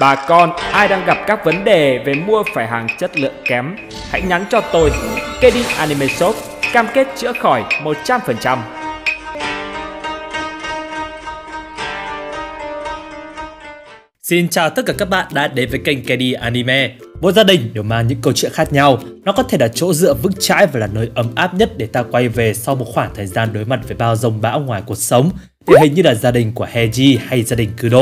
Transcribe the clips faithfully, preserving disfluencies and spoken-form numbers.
Bà con, ai đang gặp các vấn đề về mua phải hàng chất lượng kém, hãy nhắn cho tôi, Kedin Anime Shop, cam kết chữa khỏi một trăm phần trăm. Xin chào tất cả các bạn đã đến với kênh Kedin Anime. Mỗi gia đình đều mang những câu chuyện khác nhau. Nó có thể là chỗ dựa vững chãi và là nơi ấm áp nhất để ta quay về sau một khoảng thời gian đối mặt với bao dông bão ngoài cuộc sống, thì hình như là gia đình của Heiji hay gia đình Kudo.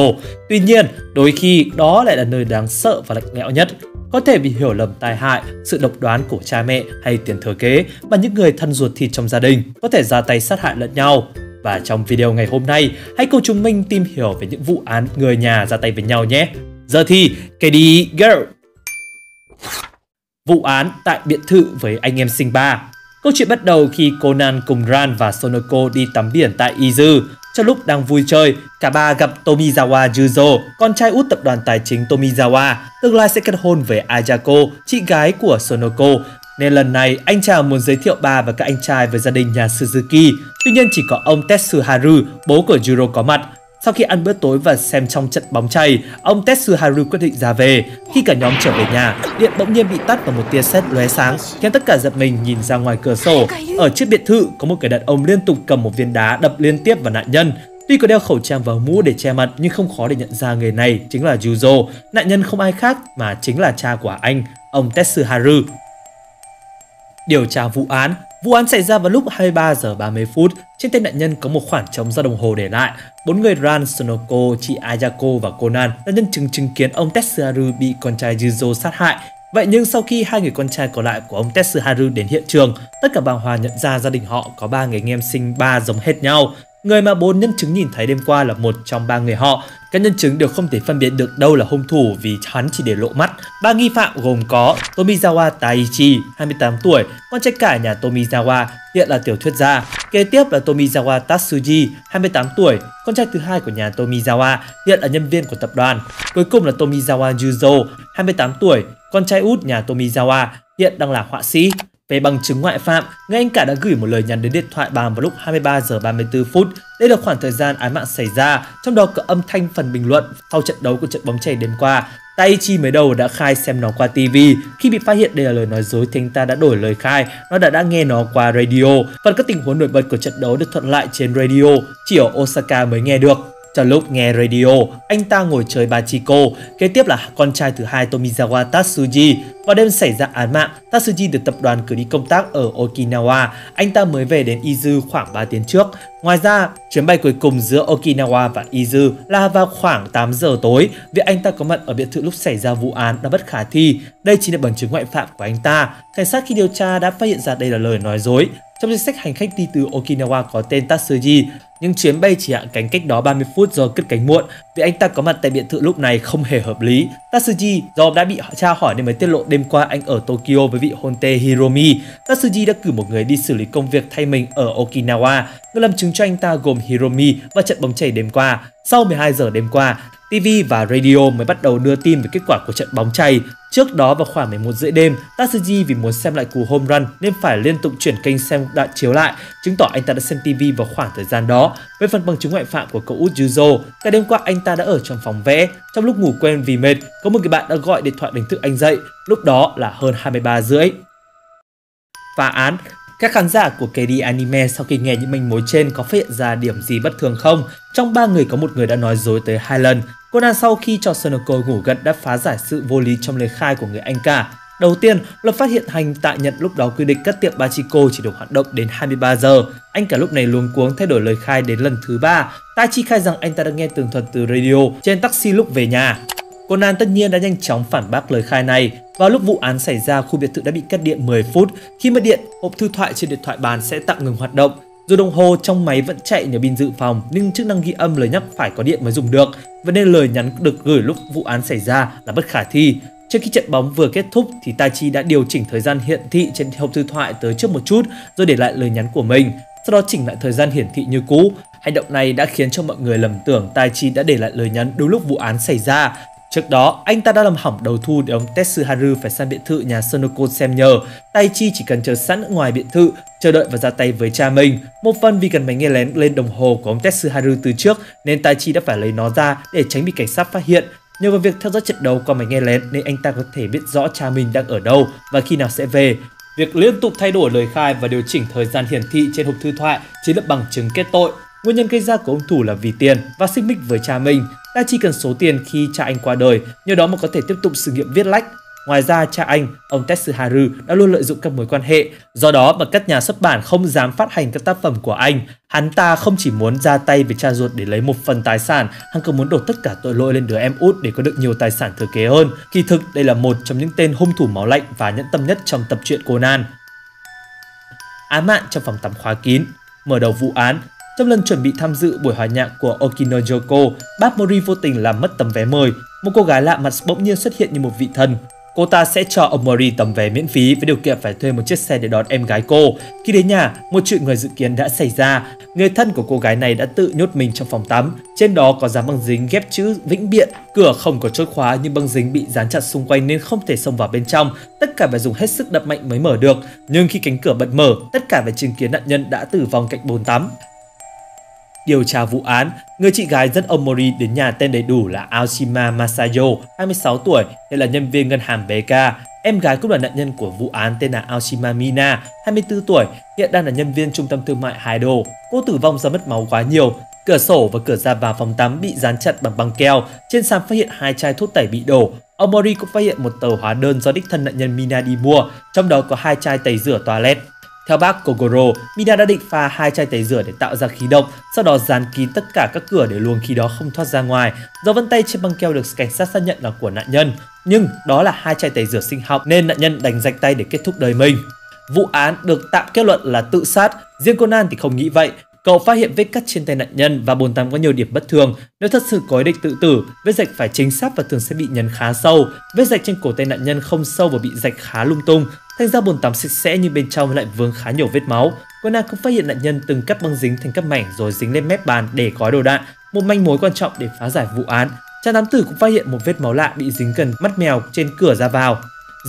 Tuy nhiên, đôi khi đó lại là nơi đáng sợ và lạnh lẽo nhất, có thể bị hiểu lầm tai hại, sự độc đoán của cha mẹ hay tiền thừa kế mà những người thân ruột thịt trong gia đình có thể ra tay sát hại lẫn nhau. Và trong video ngày hôm nay, hãy cùng chúng mình tìm hiểu về những vụ án người nhà ra tay với nhau nhé. Giờ thì, Candy Girl. Vụ án tại biệt thự với anh em sinh ba. Câu chuyện bắt đầu khi Conan cùng Ran và Sonoko đi tắm biển tại Izu. Trong lúc đang vui chơi, cả ba gặp Tomizawa Yuzo, con trai út tập đoàn tài chính Tomizawa, tương lai sẽ kết hôn với Ayako, chị gái của Sonoko. Nên lần này, anh chàng muốn giới thiệu bà và các anh trai với gia đình nhà Suzuki. Tuy nhiên chỉ có ông Tetsuharu, bố của Juro có mặt. Sau khi ăn bữa tối và xem trong trận bóng chày, ông Tetsuharu quyết định ra về. Khi cả nhóm trở về nhà, điện bỗng nhiên bị tắt và một tia sét lóe sáng, khiến tất cả giật mình nhìn ra ngoài cửa sổ. Ở trước biệt thự, có một người đàn ông liên tục cầm một viên đá đập liên tiếp vào nạn nhân. Tuy có đeo khẩu trang và mũ để che mặt nhưng không khó để nhận ra người này chính là Yuzo, nạn nhân không ai khác mà chính là cha của anh, ông Tetsuharu. Điều tra vụ án. Vụ án xảy ra vào lúc hai mươi ba giờ ba mươi phút. Trên tay nạn nhân có một khoảng trống do đồng hồ để lại. Bốn người Ran, Sonoko, chị Ayako và Conan là nhân chứng chứng kiến ông Tetsuharu bị con trai Yuzo sát hại. Vậy nhưng sau khi hai người con trai còn lại của ông Tetsuharu đến hiện trường, tất cả bàng hoàng nhận ra gia đình họ có ba người anh em sinh ba giống hết nhau. Người mà bốn nhân chứng nhìn thấy đêm qua là một trong ba người họ. Các nhân chứng đều không thể phân biệt được đâu là hung thủ vì hắn chỉ để lộ mắt. Ba nghi phạm gồm có Tomizawa Taichi, hai mươi tám tuổi, con trai cả nhà Tomizawa, hiện là tiểu thuyết gia. Kế tiếp là Tomizawa Tatsuji, hai mươi tám tuổi, con trai thứ hai của nhà Tomizawa, hiện là nhân viên của tập đoàn. Cuối cùng là Tomizawa Yuzo, hai mươi tám tuổi, con trai út nhà Tomizawa, hiện đang là họa sĩ. Về bằng chứng ngoại phạm, người anh cả đã gửi một lời nhắn đến điện thoại bàn vào lúc hai mươi ba giờ ba mươi tư phút. Đây là khoảng thời gian án mạng xảy ra, trong đó có âm thanh phần bình luận sau trận đấu của trận bóng chày đêm qua. Taichi mới đầu đã khai xem nó qua ti vi, khi bị phát hiện đây là lời nói dối thì anh ta đã đổi lời khai, nó đã đã nghe nó qua radio. Phần các tình huống nổi bật của trận đấu được thuật lại trên radio, chỉ ở Osaka mới nghe được. Trong lúc nghe radio, anh ta ngồi chơi pachinko. Kế tiếp là con trai thứ hai Tomizawa Tatsuji. Vào đêm xảy ra án mạng, Tatsuji được tập đoàn cử đi công tác ở Okinawa. Anh ta mới về đến Izu khoảng ba tiếng trước. Ngoài ra, chuyến bay cuối cùng giữa Okinawa và Izu là vào khoảng tám giờ tối. Việc anh ta có mặt ở biệt thự lúc xảy ra vụ án là bất khả thi. Đây chính là bằng chứng ngoại phạm của anh ta. Cảnh sát khi điều tra đã phát hiện ra đây là lời nói dối. Trong danh sách hành khách đi từ Okinawa có tên Tatsuji, nhưng chuyến bay chỉ hạ cánh cách đó ba mươi phút do cất cánh muộn. Vì anh ta có mặt tại biệt thự lúc này không hề hợp lý. Tatsuji do đã bị tra hỏi nên mới tiết lộ đêm qua anh ở Tokyo với vị hôn thê Hiromi. Tatsuji đã cử một người đi xử lý công việc thay mình ở Okinawa. Người làm chứng cho anh ta gồm Hiromi và trận bóng chày đêm qua. Sau mười hai giờ đêm qua, ti vi và radio mới bắt đầu đưa tin về kết quả của trận bóng chày. Trước đó vào khoảng mười một rưỡi đêm, Tatsuji vì muốn xem lại cú home run nên phải liên tục chuyển kênh xem đã chiếu lại, chứng tỏ anh ta đã xem ti vi vào khoảng thời gian đó. Với phần bằng chứng ngoại phạm của cậu út Yuzo, cả đêm qua anh ta đã ở trong phòng vẽ. Trong lúc ngủ quên vì mệt, có một người bạn đã gọi điện thoại đánh thức anh dậy, lúc đó là hơn hai mươi ba rưỡi. Phá án. Các khán giả của Kedin Anime sau khi nghe những manh mối trên có phát hiện ra điểm gì bất thường không? Trong ba người có một người đã nói dối tới hai lần. Conan sau khi cho Sonoko ngủ gật đã phá giải sự vô lý trong lời khai của người anh cả. Đầu tiên, luật phát hiện hành tạ nhận lúc đó quy định các tiệm pachinko chỉ được hoạt động đến hai mươi ba giờ. Anh cả lúc này luống cuống thay đổi lời khai đến lần thứ ba. Taichi khai rằng anh ta đã nghe tường thuật từ radio trên taxi lúc về nhà. Conan tất nhiên đã nhanh chóng phản bác lời khai này. Vào lúc vụ án xảy ra, khu biệt thự đã bị cắt điện mười phút. Khi mất điện, hộp thư thoại trên điện thoại bàn sẽ tạm ngừng hoạt động. Dù đồng hồ trong máy vẫn chạy nhờ pin dự phòng, nhưng chức năng ghi âm lời nhắc phải có điện mới dùng được. Vậy nên lời nhắn được gửi lúc vụ án xảy ra là bất khả thi. Trước khi trận bóng vừa kết thúc thì Taichi đã điều chỉnh thời gian hiển thị trên hộp thư thoại tới trước một chút rồi để lại lời nhắn của mình. Sau đó chỉnh lại thời gian hiển thị như cũ. Hành động này đã khiến cho mọi người lầm tưởng Taichi đã để lại lời nhắn đúng lúc vụ án xảy ra. Trước đó, anh ta đã làm hỏng đầu thu để ông Tetsuharu phải sang biệt thự nhà Sonoko xem nhờ. Taichi chỉ cần chờ sẵn ngoài biệt thự, chờ đợi và ra tay với cha mình. Một phần vì cần máy nghe lén lên đồng hồ của ông Tetsuharu từ trước nên Taichi đã phải lấy nó ra để tránh bị cảnh sát phát hiện. Nhờ vào việc theo dõi trận đấu qua máy nghe lén nên anh ta có thể biết rõ cha mình đang ở đâu và khi nào sẽ về. Việc liên tục thay đổi lời khai và điều chỉnh thời gian hiển thị trên hộp thư thoại chính là bằng chứng kết tội. Nguyên nhân gây ra của hung thủ là vì tiền và xích mích với cha mình. Ta chỉ cần số tiền khi cha anh qua đời, nhờ đó mà có thể tiếp tục sự nghiệp viết lách. Ngoài ra, cha anh, ông Tetsuharu đã luôn lợi dụng các mối quan hệ, do đó mà các nhà xuất bản không dám phát hành các tác phẩm của anh. Hắn ta không chỉ muốn ra tay về cha ruột để lấy một phần tài sản, hắn còn muốn đổ tất cả tội lỗi lên đứa em út để có được nhiều tài sản thừa kế hơn. Kỳ thực, đây là một trong những tên hung thủ máu lạnh và nhẫn tâm nhất trong tập truyện Conan. Án mạng trong phòng tắm khóa kín. Mở đầu vụ án, trong lần chuẩn bị tham dự buổi hòa nhạc của Okino Yoko, bác Mori vô tình làm mất tấm vé mời. Một cô gái lạ mặt bỗng nhiên xuất hiện như một vị thần. Cô ta sẽ cho ông Mori tấm vé miễn phí với điều kiện phải thuê một chiếc xe để đón em gái cô. Khi đến nhà, một chuyện người dự kiến đã xảy ra. Người thân của cô gái này đã tự nhốt mình trong phòng tắm. Trên đó có dán băng dính ghép chữ vĩnh biệt. Cửa không có chốt khóa nhưng băng dính bị dán chặt xung quanh nên không thể xông vào bên trong. Tất cả phải dùng hết sức đập mạnh mới mở được. Nhưng khi cánh cửa bật mở, tất cả phải chứng kiến nạn nhân đã tử vong cạnh bồn tắm. Điều tra vụ án, người chị gái dẫn ông Mori đến nhà tên đầy đủ là Aoshima Masayo, hai mươi sáu tuổi, hiện là nhân viên ngân hàng bê e xê. Em gái cũng là nạn nhân của vụ án tên là Aoshima Mina, hai mươi tư tuổi, hiện đang là nhân viên trung tâm thương mại Haido. Cô tử vong do mất máu quá nhiều. Cửa sổ và cửa ra vào phòng tắm bị dán chặt bằng băng keo. Trên sàn phát hiện hai chai thuốc tẩy bị đổ. Ông Mori cũng phát hiện một tờ hóa đơn do đích thân nạn nhân Mina đi mua, trong đó có hai chai tẩy rửa toilet. Theo bác Kogoro, Mina đã định pha hai chai tẩy rửa để tạo ra khí độc, sau đó dán kín tất cả các cửa để luồng khí đó không thoát ra ngoài. Dấu vân tay trên băng keo được cảnh sát xác nhận là của nạn nhân, nhưng đó là hai chai tẩy rửa sinh học nên nạn nhân đành rạch tay để kết thúc đời mình. Vụ án được tạm kết luận là tự sát, riêng Conan thì không nghĩ vậy. Cậu phát hiện vết cắt trên tay nạn nhân và bồn tắm có nhiều điểm bất thường. Nếu thật sự có ý định tự tử, vết rạch phải chính xác và thường sẽ bị nhấn khá sâu. Vết rạch trên cổ tay nạn nhân không sâu và bị rạch khá lung tung. Thành ra bồn tắm sạch sẽ nhưng bên trong lại vướng khá nhiều vết máu. Conan cũng phát hiện nạn nhân từng cắt băng dính thành các mảnh rồi dính lên mép bàn để gói đồ đạn, một manh mối quan trọng để phá giải vụ án. Cha thám tử cũng phát hiện một vết máu lạ bị dính gần mắt mèo trên cửa ra vào.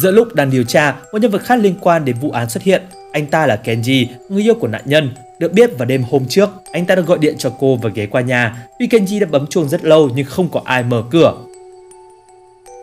Giữa lúc đang điều tra, một nhân vật khác liên quan đến vụ án xuất hiện. Anh ta là Kenji, người yêu của nạn nhân. Được biết vào đêm hôm trước, anh ta đã gọi điện cho cô và ghé qua nhà. Tuy Kenji đã bấm chuông rất lâu nhưng không có ai mở cửa.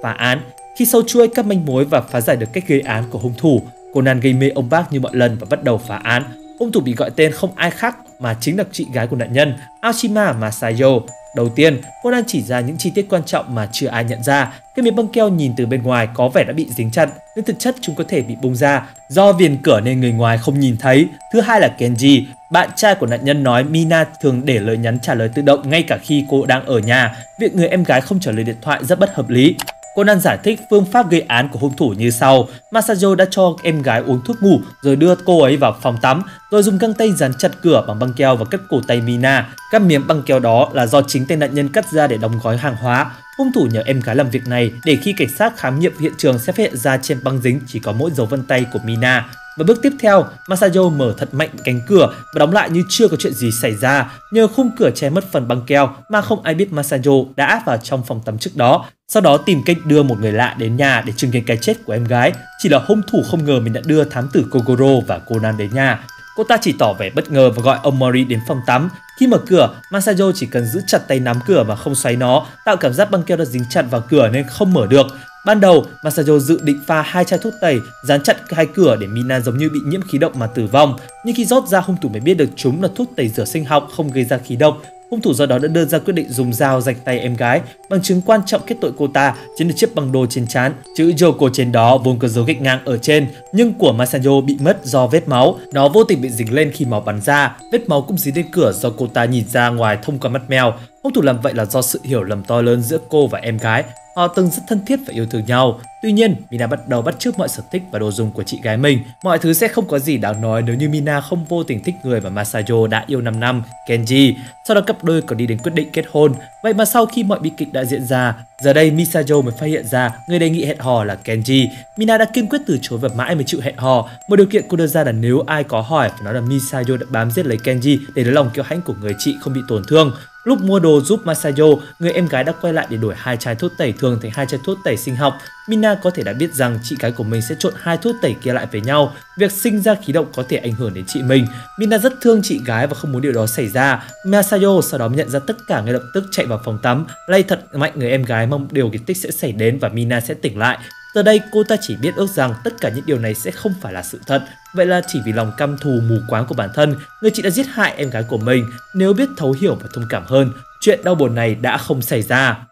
Phá án. Khi sâu chuỗi các manh mối và phá giải được cách gây án của hung thủ, Conan gây mê ông bác như mọi lần và bắt đầu phá án. Hung thủ bị gọi tên không ai khác mà chính là chị gái của nạn nhân, Aoshima Masayo. Đầu tiên, Conan chỉ ra những chi tiết quan trọng mà chưa ai nhận ra. Cái miếng băng keo nhìn từ bên ngoài có vẻ đã bị dính chặt, nhưng thực chất chúng có thể bị bung ra. Do viền cửa nên người ngoài không nhìn thấy. Thứ hai là Kenji. Bạn trai của nạn nhân nói Mina thường để lời nhắn trả lời tự động ngay cả khi cô đang ở nhà. Việc người em gái không trả lời điện thoại rất bất hợp lý. Conan giải thích phương pháp gây án của hung thủ như sau. Masayo đã cho em gái uống thuốc ngủ rồi đưa cô ấy vào phòng tắm, rồi dùng găng tay dán chặt cửa bằng băng keo và cắt cổ tay Mina. Các miếng băng keo đó là do chính tên nạn nhân cắt ra để đóng gói hàng hóa. Hung thủ nhờ em gái làm việc này để khi cảnh sát khám nghiệm hiện trường sẽ phát hiện ra trên băng dính chỉ có mỗi dấu vân tay của Mina. Và bước tiếp theo, Masayo mở thật mạnh cánh cửa và đóng lại như chưa có chuyện gì xảy ra. Nhờ khung cửa che mất phần băng keo mà không ai biết Masayo đã vào trong phòng tắm trước đó. Sau đó tìm cách đưa một người lạ đến nhà để chứng kiến cái chết của em gái. Chỉ là hung thủ không ngờ mình đã đưa thám tử Kogoro và Conan đến nhà. Cô ta chỉ tỏ vẻ bất ngờ và gọi ông Mori đến phòng tắm. Khi mở cửa, Masayo chỉ cần giữ chặt tay nắm cửa mà không xoáy nó, tạo cảm giác băng keo đã dính chặt vào cửa nên không mở được. Ban đầu, Masayo dự định pha hai chai thuốc tẩy, dán chặt hai cửa để Mina giống như bị nhiễm khí độc mà tử vong. Nhưng khi rót ra, hung thủ mới biết được chúng là thuốc tẩy rửa sinh học không gây ra khí độc. Hung thủ do đó đã đưa ra quyết định dùng dao rạch tay em gái. Bằng chứng quan trọng kết tội cô ta chính là chiếc băng đô trên trán. Chữ Yoko trên đó vốn có dấu gạch ngang ở trên, nhưng của Masayo bị mất do vết máu. Nó vô tình bị dính lên khi máu bắn ra. Vết máu cũng dính lên cửa do cô ta nhìn ra ngoài thông qua mắt mèo. Hung thủ làm vậy là do sự hiểu lầm to lớn giữa cô và em gái. Họ từng rất thân thiết và yêu thương nhau. Tuy nhiên, Mina bắt đầu bắt chước mọi sở thích và đồ dùng của chị gái mình. Mọi thứ sẽ không có gì đáng nói nếu như Mina không vô tình thích người mà Masayo đã yêu năm năm, Kenji. Sau đó cặp đôi còn đi đến quyết định kết hôn. Vậy mà sau khi mọi bi kịch đã diễn ra, giờ đây Masayo mới phát hiện ra người đề nghị hẹn hò là Kenji. Mina đã kiên quyết từ chối và mãi mới chịu hẹn hò. Một điều kiện cô đưa ra là nếu ai có hỏi, phải nói là Masayo đã bám giết lấy Kenji để lấy lòng kiêu hãnh của người chị không bị tổn thương. Lúc mua đồ giúp Masayo, người em gái đã quay lại để đổi hai chai thuốc tẩy thường thành hai chai thuốc tẩy sinh học. Mina có thể đã biết rằng chị gái của mình sẽ trộn hai thuốc tẩy kia lại với nhau. Việc sinh ra khí độc có thể ảnh hưởng đến chị mình. Mina rất thương chị gái và không muốn điều đó xảy ra. Masayo sau đó nhận ra tất cả ngay lập tức chạy vào phòng tắm, lay thật mạnh người em gái mong điều kỳ tích sẽ xảy đến và Mina sẽ tỉnh lại. Giờ đây cô ta chỉ biết ước rằng tất cả những điều này sẽ không phải là sự thật. Vậy là chỉ vì lòng căm thù mù quáng của bản thân, người chị đã giết hại em gái của mình. Nếu biết thấu hiểu và thông cảm hơn, chuyện đau buồn này đã không xảy ra.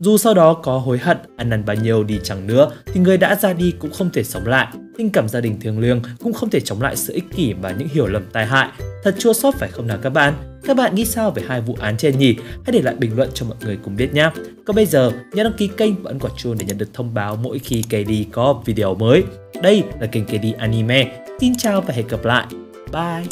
Dù sau đó có hối hận, ăn năn bao nhiêu đi chẳng nữa, thì người đã ra đi cũng không thể sống lại. Tình cảm gia đình thiêng liêng cũng không thể chống lại sự ích kỷ và những hiểu lầm tai hại. Thật chua xót phải không nào các bạn? Các bạn nghĩ sao về hai vụ án trên nhỉ? Hãy để lại bình luận cho mọi người cùng biết nhé. Còn bây giờ, nhớ đăng ký kênh và ấn quả chuông để nhận được thông báo mỗi khi ca đê có video mới. Đây là kênh ca đê Anime. Xin chào và hẹn gặp lại. Bye!